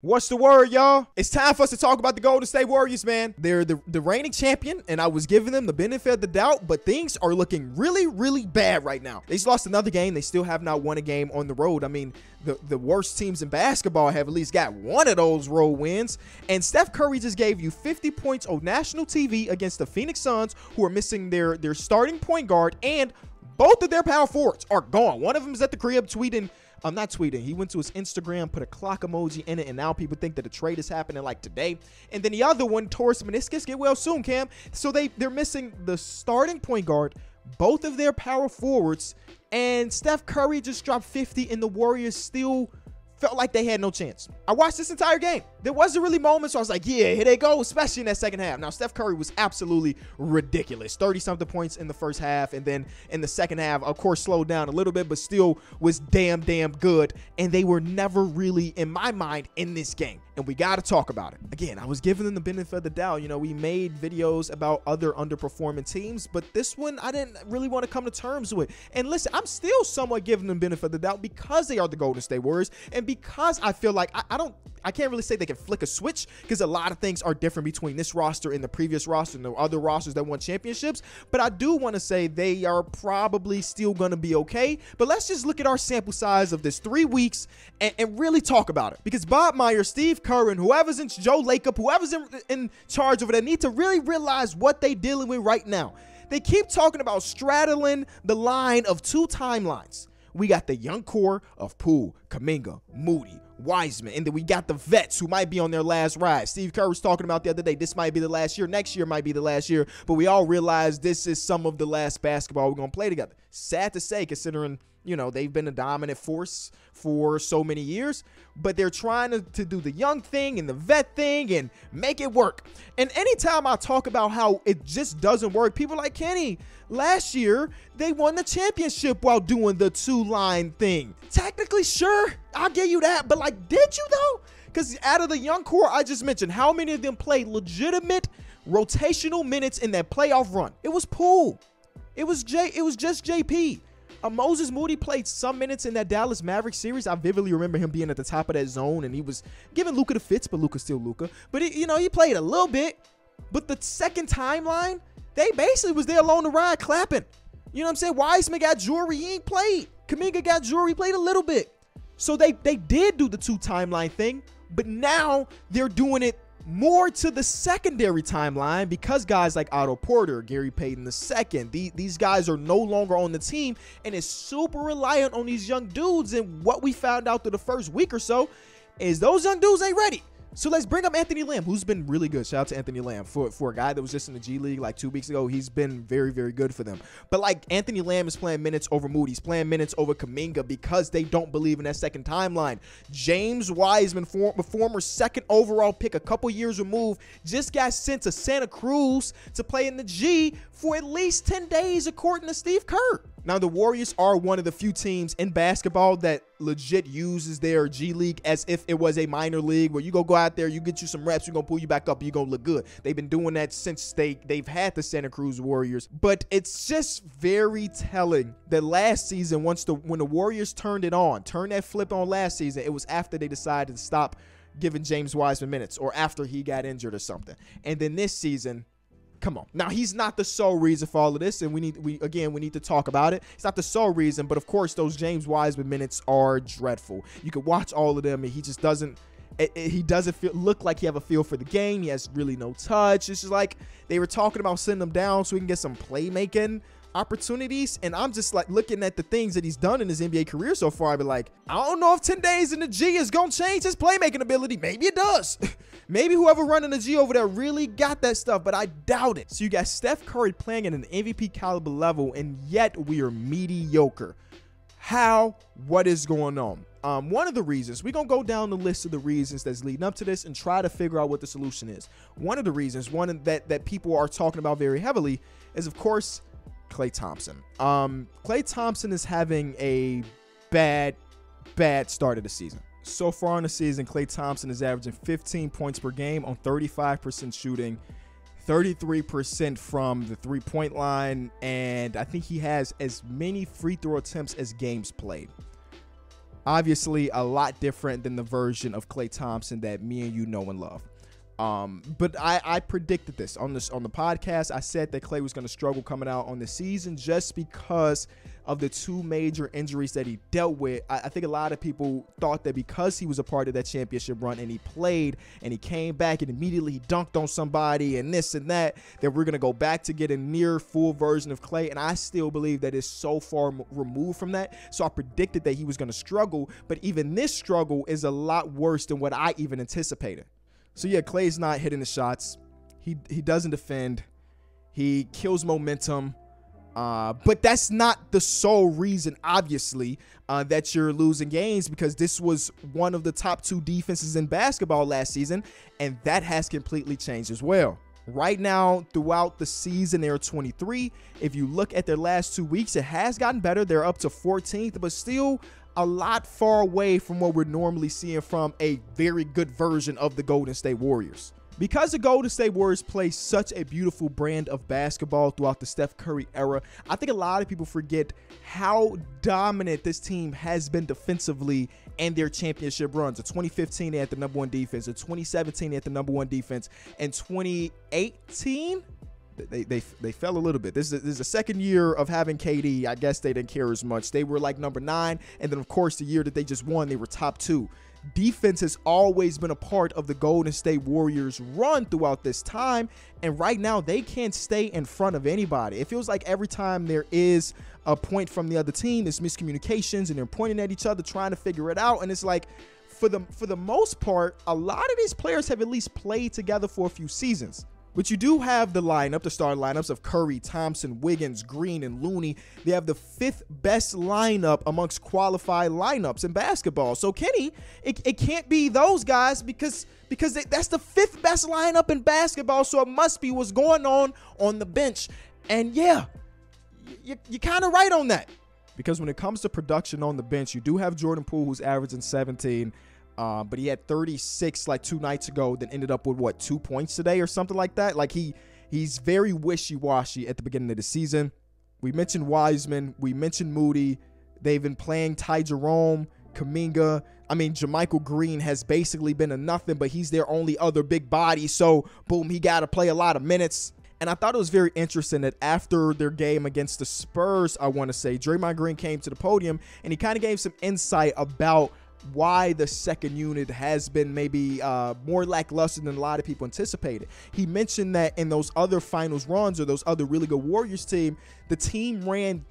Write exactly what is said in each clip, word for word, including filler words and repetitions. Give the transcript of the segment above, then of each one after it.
What's the word, y'all? It's time for us to talk about the Golden State Warriors, man. They're the, the reigning champion, and I was giving them the benefit of the doubt, but things are looking really, really bad right now. They just lost another game. They still have not won a game on the road. I mean, the, the worst teams in basketball have at least got one of those road wins, and Steph Curry just gave you fifty points on national T V against the Phoenix Suns, who are missing their, their starting point guard, and both of their power forwards are gone. One of them is at the crib tweeting, I'm not tweeting. He went to his Instagram, put a clock emoji in it, and now people think that the trade is happening like today. And then the other one, Taurus meniscus, get well soon, Cam. So they, they're missing the starting point guard, both of their power forwards, and Steph Curry just dropped fifty, and the Warriors still felt like they had no chance. I watched this entire game. There wasn't really moments so I was like, yeah, here they go, especially in that second half. Now, Steph Curry was absolutely ridiculous. thirty-something points in the first half, and then in the second half, of course, slowed down a little bit, but still was damn, damn good, and they were never really, in my mind, in this game, and we got to talk about it. Again, I was giving them the benefit of the doubt. You know, we made videos about other underperforming teams, but this one, I didn't really want to come to terms with, and listen, I'm still somewhat giving them benefit of the doubt because they are the Golden State Warriors, and because I feel like I, I don't, I can't really say they can flick a switch because a lot of things are different between this roster and the previous roster and the other rosters that won championships. But I do want to say they are probably still going to be okay. But let's just look at our sample size of this three weeks and, and really talk about it, because Bob Myers, Steve Kerr, and whoever's in Joe Lacob, whoever's in, in charge over there need to really realize what they're dealing with right now. They keep talking about straddling the line of two timelines. We got the young core of Poole, Kuminga, Moody, Wiseman, and then we got the vets who might be on their last ride. Steve Kerr was talking about the other day, this might be the last year, next year might be the last year, but we all realize this is some of the last basketball we're going to play together. Sad to say, considering, you know, they've been a dominant force for so many years, but they're trying to, to do the young thing and the vet thing and make it work. And anytime I talk about how it just doesn't work, people like, Kenny, last year they won the championship while doing the two-line thing. Technically, sure, I'll give you that, but like, did you though? Because out of the young core I just mentioned, how many of them played legitimate rotational minutes in that playoff run? It was Poole. It was J. It was just J P. Uh, Moses Moody played some minutes in that Dallas Mavericks series. I vividly remember him being at the top of that zone, and he was giving Luka the fits, but Luka's still Luka. But, he, you know, he played a little bit. But the second timeline, they basically was there along the ride clapping. You know what I'm saying? Wiseman got jewelry. He ain't played. Kuminga got jewelry. He played a little bit. So they, they did do the two-timeline thing, but now they're doing it more to the secondary timeline because guys like Otto Porter, Gary Payton the second, the, these guys are no longer on the team, and it's super reliant on these young dudes. And what we found out through the first week or so is those young dudes ain't ready. So let's bring up Anthony Lamb, who's been really good. Shout out to Anthony Lamb. For, for a guy that was just in the G League like two weeks ago, he's been very, very good for them. But like, Anthony Lamb is playing minutes over Moody. He's playing minutes over Kuminga because they don't believe in that second timeline. James Wiseman, for, former second overall pick a couple years removed, just got sent to Santa Cruz to play in the G for at least ten days, according to Steve Kerr. Now, the Warriors are one of the few teams in basketball that legit uses their G League as if it was a minor league where you go go out there, you get you some reps, we're going to pull you back up, you're going to look good. They've been doing that since they, they've had the Santa Cruz Warriors. But it's just very telling that last season, once the when the Warriors turned it on, turned that flip on last season, it was after they decided to stop giving James Wiseman minutes or after he got injured or something. And then this season, come on. Now, he's not the sole reason for all of this, and we need we again we need to talk about it. It's not the sole reason, but of course those James Wiseman minutes are dreadful. You could watch all of them, and he just doesn't it, it, he doesn't feel, look like he have a feel for the game. He has really no touch. It's just like they were talking about sending him down so we can get some playmaking opportunities, and I'm just like looking at the things that he's done in his N B A career so far. I'd be like, I don't know if ten days in the G is gonna change his playmaking ability. Maybe it does. Maybe whoever running the G over there really got that stuff, but I doubt it. So you got Steph Curry playing at an M V P caliber level, and yet we are mediocre. How? What is going on? Um, one of the reasons, we're going to go down the list of the reasons that's leading up to this and try to figure out what the solution is. One of the reasons, one that, that people are talking about very heavily is, of course, Klay Thompson. Um, Klay Thompson is having a bad, bad start of the season. So far in the season, Klay Thompson is averaging fifteen points per game on thirty-five percent shooting, thirty-three percent from the three-point line, and I think he has as many free throw attempts as games played. Obviously, a lot different than the version of Klay Thompson that me and you know and love. Um, but I, I predicted this on this on the podcast. I said that Klay was going to struggle coming out on the season just because of the two major injuries that he dealt with. I, I think a lot of people thought that because he was a part of that championship run and he played and he came back and immediately he dunked on somebody and this and that, that we're going to go back to get a near full version of Klay. And I still believe that it's so far removed from that. So I predicted that he was going to struggle. But even this struggle is a lot worse than what I even anticipated. So, yeah, Klay's not hitting the shots. He he doesn't defend. He kills momentum. Uh, but that's not the sole reason, obviously, uh, that you're losing games, because this was one of the top two defenses in basketball last season, and that has completely changed as well. Right now, throughout the season, they're twenty-three. If you look at their last two weeks, it has gotten better. They're up to fourteenth, but still a lot far away from what we're normally seeing from a very good version of the Golden State Warriors. Because the Golden State Warriors play such a beautiful brand of basketball throughout the Steph Curry era, I think a lot of people forget how dominant this team has been defensively in their championship runs. In twenty fifteen, they had the number one defense. In twenty seventeen, they had the number one defense. In twenty eighteen... They, they they fell a little bit. This is, this is the second year of having K D. I guess they didn't care as much. They were like number nine. And then, of course, the year that they just won, they were top two. Defense has always been a part of the Golden State Warriors run throughout this time. And right now, they can't stay in front of anybody. It feels like every time there is a point from the other team, there's miscommunications and they're pointing at each other, trying to figure it out. And it's like, for the, for the most part, a lot of these players have at least played together for a few seasons. But you do have the lineup, the star lineups of Curry, Thompson, Wiggins, Green, and Looney. They have the fifth best lineup amongst qualified lineups in basketball. So, Kenny, it, it can't be those guys because, because they, that's the fifth best lineup in basketball. So, it must be what's going on on the bench. And, yeah, you, you're kind of right on that. Because when it comes to production on the bench, you do have Jordan Poole, who's averaging seventeen. Uh, but he had thirty-six like two nights ago, then ended up with, what, two points today or something like that? Like, he he's very wishy-washy at the beginning of the season. We mentioned Wiseman. We mentioned Moody. They've been playing Ty Jerome, Kuminga. I mean, Jermichael Green has basically been a nothing, but he's their only other big body. So, boom, he got to play a lot of minutes. And I thought it was very interesting that after their game against the Spurs, I want to say, Draymond Green came to the podium, and he kind of gave some insight about why the second unit has been maybe uh, more lackluster than a lot of people anticipated. He mentioned that in those other finals runs or those other really good Warriors team, the team ran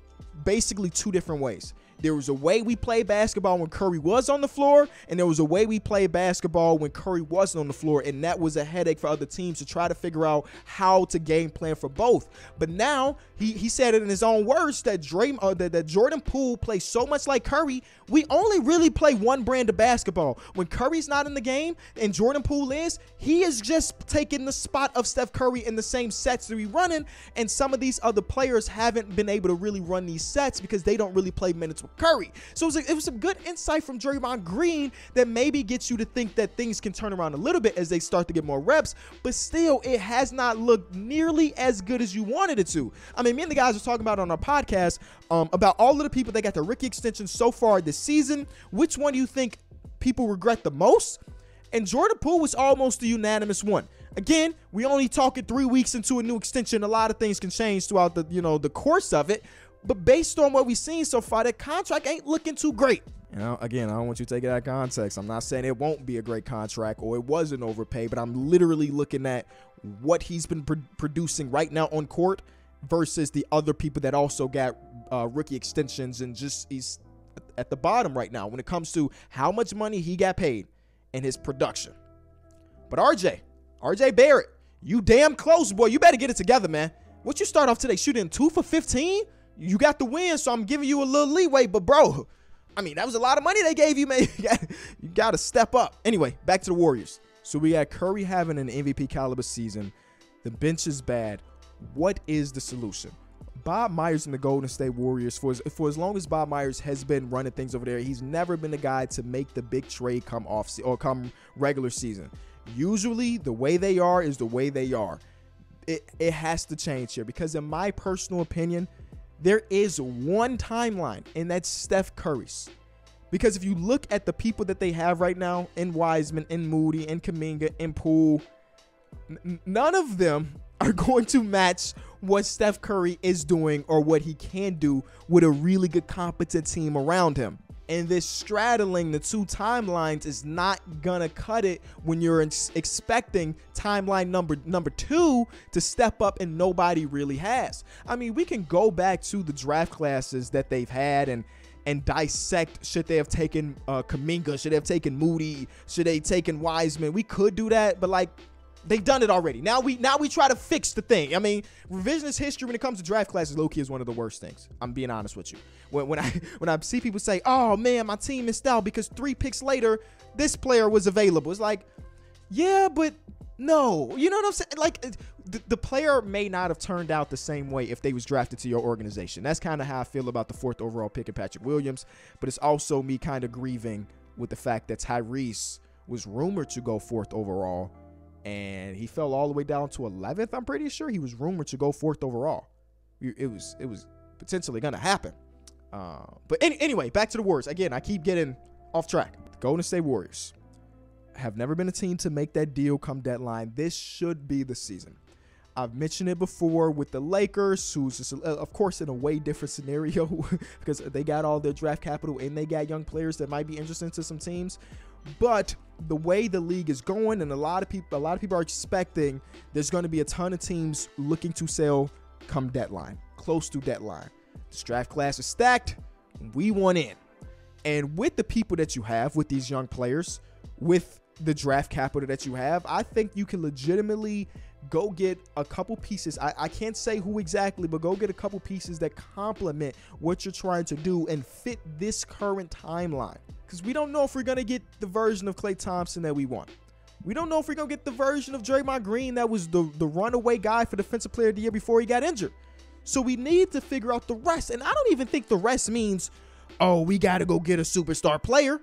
basically two different ways. There was a way we played basketball when Curry was on the floor, and there was a way we played basketball when Curry wasn't on the floor, and that was a headache for other teams to try to figure out how to game plan for both. But now, he, he said it in his own words, that, Draymond, uh, that, that Jordan Poole plays so much like Curry, we only really play one brand of basketball. When Curry's not in the game, and Jordan Poole is, he is just taking the spot of Steph Curry in the same sets that he's running, and some of these other players haven't been able to really run these sets because they don't really play minutes Curry. So it was, a, it was some good insight from Draymond Green that maybe gets you to think that things can turn around a little bit as they start to get more reps, but still it has not looked nearly as good as you wanted it to. I mean, me and the guys are talking about on our podcast um, about all of the people that got the rookie extension so far this season. Which one do you think people regret the most? And Jordan Poole was almost the unanimous one. Again, we only talking three weeks into a new extension. A lot of things can change throughout the, you know, the course of it. But based on what we've seen so far, that contract ain't looking too great. You know, again, I don't want you to take it out of context. I'm not saying it won't be a great contract or it wasn't overpaid, but I'm literally looking at what he's been pro producing right now on court versus the other people that also got uh, rookie extensions and just he's at the bottom right now when it comes to how much money he got paid and his production. But R J, R J Barrett, you damn close, boy. You better get it together, man. What you start off today shooting two for fifteen? You got the win, so I'm giving you a little leeway. But, bro, I mean, that was a lot of money they gave you, man. You got to step up. Anyway, back to the Warriors. So we got Curry having an M V P caliber season. The bench is bad. What is the solution? Bob Myers and the Golden State Warriors, for as, for as long as Bob Myers has been running things over there, he's never been the guy to make the big trade come off or come regular season. Usually, the way they are is the way they are. It, it has to change here because, in my personal opinion, there is one timeline, and that's Steph Curry's. Because if you look at the people that they have right now in Wiseman, in Moody, in Kuminga, in Poole, n none of them are going to match what Steph Curry is doing or what he can do with a really good, competent team around him. And this straddling the two timelines is not gonna cut it when you're expecting timeline number number two to step up, and nobody really has. I mean, we can go back to the draft classes that they've had and and dissect, should they have taken uh, Kuminga? Should they have taken Moody? Should they have taken Wiseman? We could do that, but like, they've done it already. Now we now we try to fix the thing. I mean, revisionist history when it comes to draft classes, low-key, is one of the worst things. I'm being honest with you. When, when, I, when I see people say, oh, man, my team missed out because three picks later, this player was available. It's like, yeah, but no. You know what I'm saying? Like, the, the player may not have turned out the same way if they was drafted to your organization. That's kind of how I feel about the fourth overall pick of Patrick Williams. But it's also me kind of grieving with the fact that Tyrese was rumored to go fourth overall, and he fell all the way down to eleventh. I'm pretty sure he was rumored to go fourth overall. It was it was potentially going to happen. Uh, but any, anyway, back to the Warriors. Again, I keep getting off track. The Golden State Warriors have never been a team to make that deal come deadline. This should be the season. I've mentioned it before with the Lakers, who's just, of course, in a way different scenario because they got all their draft capital and they got young players that might be interesting to some teams. But the way the league is going, and a lot of people, a lot of people are expecting there's going to be a ton of teams looking to sell come deadline, close to deadline. This draft class is stacked. We want in. And with the people that you have, with these young players, with the draft capital that you have, I think you can legitimately go get a couple pieces. I, I can't say who exactly, but go get a couple pieces that complement what you're trying to do and fit this current timeline. Because we don't know if we're going to get the version of Klay Thompson that we want. We don't know if we're going to get the version of Draymond Green that was the, the runaway guy for Defensive Player of the Year before he got injured. So we need to figure out the rest. And I don't even think the rest means, oh, we got to go get a superstar player.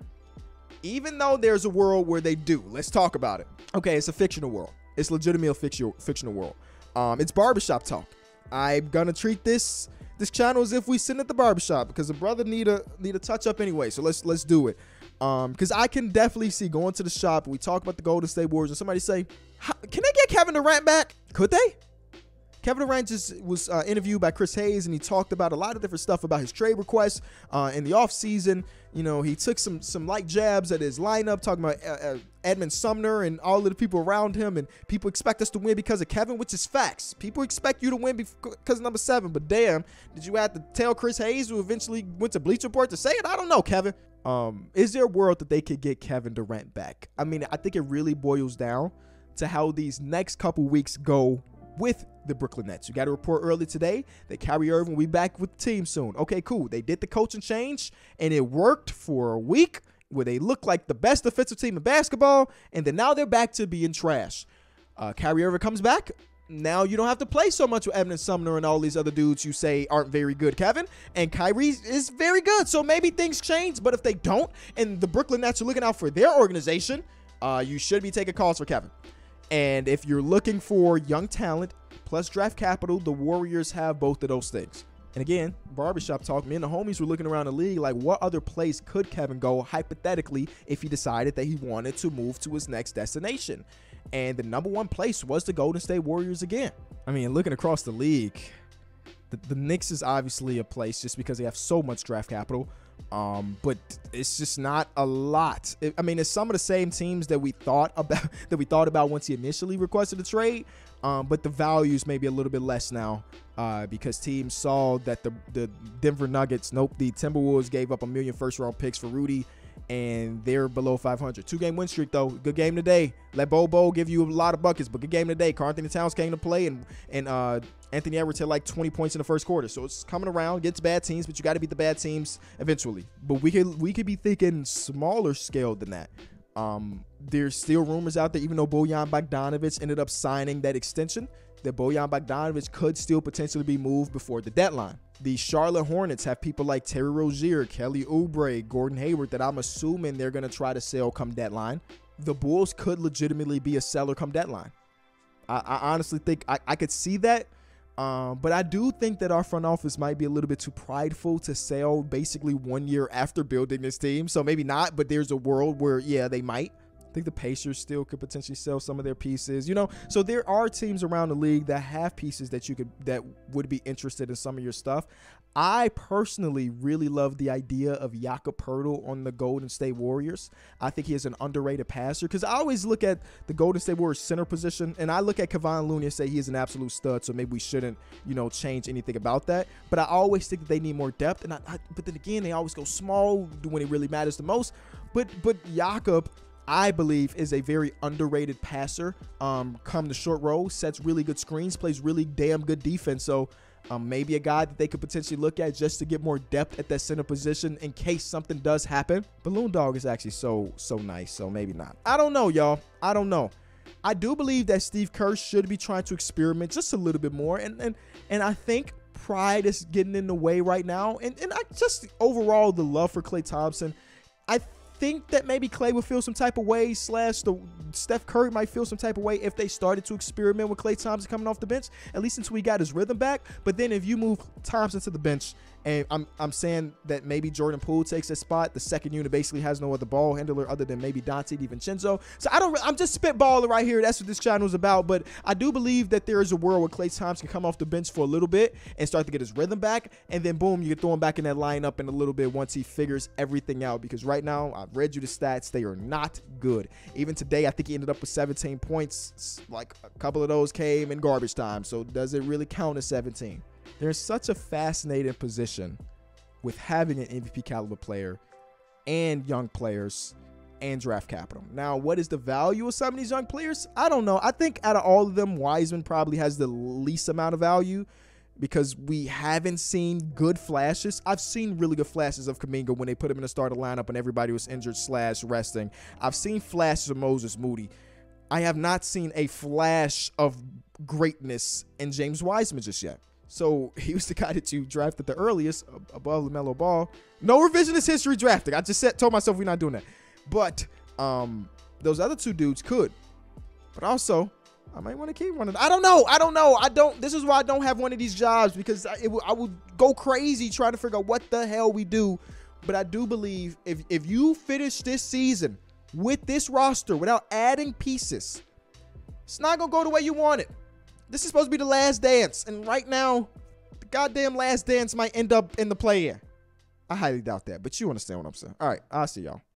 Even though there's a world where they do. Let's talk about it. Okay, it's a fictional world. It's legitimately a fictional, fictional world. Um, it's barbershop talk. I'm going to treat this this channel as if we sitting at the barbershop because the brother need a need a touch up anyway. So let's let's do it. Um, cuz I can definitely see going to the shop, we talk about the Golden State Warriors and somebody say, "Can they get Kevin Durant back?" Could they? Kevin Durant just was uh, interviewed by Chris Hayes, and he talked about a lot of different stuff about his trade requests uh, in the offseason. You know, he took some some light jabs at his lineup, talking about uh, uh, Evan Sumner and all of the people around him, and people expect us to win because of Kevin, which is facts. People expect you to win because of number seven, but damn, did you have to tell Chris Hayes, who eventually went to Bleacher Report, to say it? I don't know, Kevin. Um, is there a world that they could get Kevin Durant back? I mean, I think it really boils down to how these next couple weeks go with the Brooklyn Nets. You got a report early today that Kyrie Irving will be back with the team soon. Okay, cool. They did the coaching change, and it worked for a week where they looked like the best defensive team in basketball, and then now they're back to being trash. Uh, Kyrie Irving comes back. Now you don't have to play so much with Evan Sumner and all these other dudes you say aren't very good, Kevin. And Kyrie is very good, so maybe things change, but if they don't, and the Brooklyn Nets are looking out for their organization, uh, you should be taking calls for Kevin. And if you're looking for young talent plus draft capital, the Warriors have both of those things. And again, barbershop talk, me and the homies were looking around the league like what other place could Kevin go hypothetically if he decided that he wanted to move to his next destination. And the number one place was the Golden State Warriors again. I mean, looking across the league, the, the Knicks is obviously a place just because they have so much draft capital. Um, but it's just not a lot. It, I mean, it's some of the same teams that we thought about that we thought about once he initially requested a trade. Um, but the values may be a little bit less now uh, because teams saw that the, the Denver Nuggets, nope, the Timberwolves gave up a million first round picks for Rudy, and they're below five hundred. Two game win streak though. Good game today. Let Bobo give you a lot of buckets, but good game today. Karl-Anthony Towns came to play, and and uh, Anthony Edwards had like twenty points in the first quarter. So it's coming around. Gets bad teams, but you got to beat the bad teams eventually. But we could we could be thinking smaller scale than that. Um, there's still rumors out there, even though Bojan Bogdanovich ended up signing that extension, that Bojan Bogdanovich could still potentially be moved before the deadline. The Charlotte Hornets have people like Terry Rozier, Kelly Oubre, Gordon Hayward that I'm assuming they're going to try to sell come deadline. The Bulls could legitimately be a seller come deadline. I, I honestly think I, I could see that. Um, but I do think that our front office might be a little bit too prideful to sell basically one year after building this team. So maybe not, but there's a world where, yeah, they might. I think the Pacers still could potentially sell some of their pieces, you know. So there are teams around the league that have pieces that you could, that would be interested in some of your stuff. I personally really love the idea of Jakob Poeltl on the Golden State Warriors. I think he is an underrated passer, because I always look at the Golden State Warriors center position and I look at Kevon Looney and say he is an absolute stud, so maybe we shouldn't, you know, change anything about that. But I always think that they need more depth, and I, I, but then again, they always go small when it really matters the most. But but Jakob, I believe, is a very underrated passer. Um, come the short roll, sets really good screens, plays really damn good defense. So. Um, maybe a guy that they could potentially look at just to get more depth at that center position in case something does happen. Balloon Dog is actually so, so nice, so maybe not. I don't know, y'all. I don't know. I do believe that Steve Kerr should be trying to experiment just a little bit more. And and, and I think pride is getting in the way right now. And, and I just overall the love for Klay Thompson. I think that maybe Klay would feel some type of way, slash the Steph Curry might feel some type of way if they started to experiment with Klay Thompson coming off the bench, at least until he got his rhythm back. But then if you move Thompson to the bench, and I'm, I'm saying that maybe Jordan Poole takes his spot, the second unit basically has no other ball handler other than maybe Dante DiVincenzo. So I don't, I'm just spitballing right here. That's what this channel is about. But I do believe that there is a world where Klay Thompson can come off the bench for a little bit and start to get his rhythm back. And then boom, you can throw him back in that lineup in a little bit once he figures everything out. Because right now, I've read you the stats. They are not good. Even today, I think he ended up with seventeen points. Like a couple of those came in garbage time. So does it really count as seventeen? They're in such a fascinating position with having an M V P caliber player and young players and draft capital. Now, what is the value of some of these young players? I don't know. I think out of all of them, Wiseman probably has the least amount of value, because we haven't seen good flashes. I've seen really good flashes of Kuminga when they put him in the starter lineup and everybody was injured slash resting. I've seen flashes of Moses Moody. I have not seen a flash of greatness in James Wiseman just yet. So he was the guy that you drafted the earliest above LaMelo Ball. No revisionist history drafting. I just said, told myself we're not doing that. But um, those other two dudes could. But also, I might want to keep running. I don't know. I don't know. I don't. This is why I don't have one of these jobs, because I, it, I would go crazy trying to figure out what the hell we do. But I do believe if, if you finish this season with this roster without adding pieces, it's not going to go the way you want it. This is supposed to be the last dance. And right now, the goddamn last dance might end up in the play-in. I highly doubt that, but you understand what I'm saying. All right, I'll see y'all.